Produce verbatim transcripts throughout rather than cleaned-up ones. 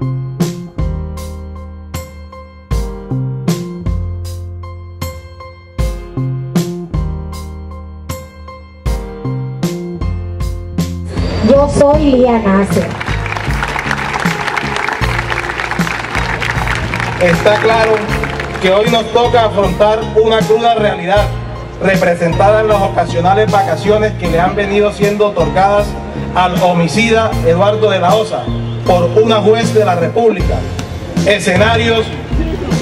Yo soy Lía Nasser. Está claro que hoy nos toca afrontar una cruda realidad, representada en las ocasionales vacaciones que le han venido siendo otorgadas al homicida Eduardo de la Osa por una juez de la República. Escenarios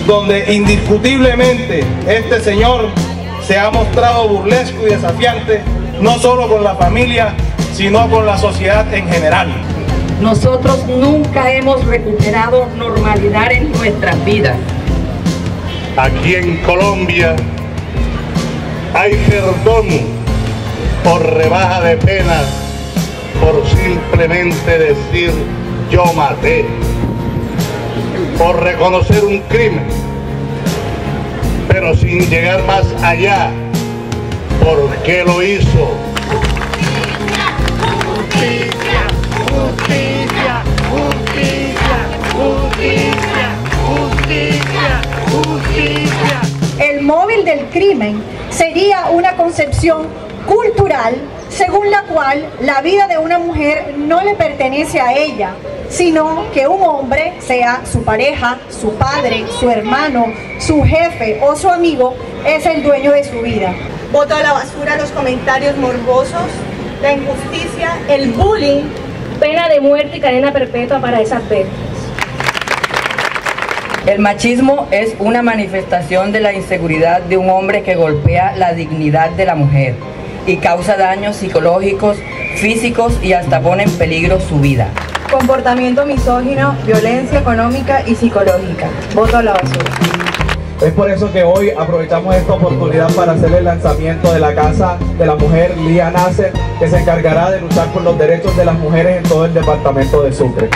donde indiscutiblemente este señor se ha mostrado burlesco y desafiante, no solo con la familia, sino con la sociedad en general. Nosotros nunca hemos recuperado normalidad en nuestras vidas. Aquí en Colombia hay perdón por rebaja de penas, por simplemente decir yo maté, por reconocer un crimen, pero sin llegar más allá, ¿por qué lo hizo? Justicia, justicia, justicia, justicia, justicia, justicia. El móvil del crimen sería una concepción cultural según la cual la vida de una mujer no le pertenece a ella, sino que un hombre, sea su pareja, su padre, su hermano, su jefe o su amigo, es el dueño de su vida. Boto a la basura los comentarios morbosos, la injusticia, el bullying, pena de muerte y cadena perpetua para esas víctimas. El machismo es una manifestación de la inseguridad de un hombre que golpea la dignidad de la mujer y causa daños psicológicos, físicos y hasta pone en peligro su vida. Comportamiento misógino, violencia económica y psicológica. Voto a la basura. Es por eso que hoy aprovechamos esta oportunidad para hacer el lanzamiento de la Casa de la Mujer Lía Nasser, que se encargará de luchar por los derechos de las mujeres en todo el departamento de Sucre.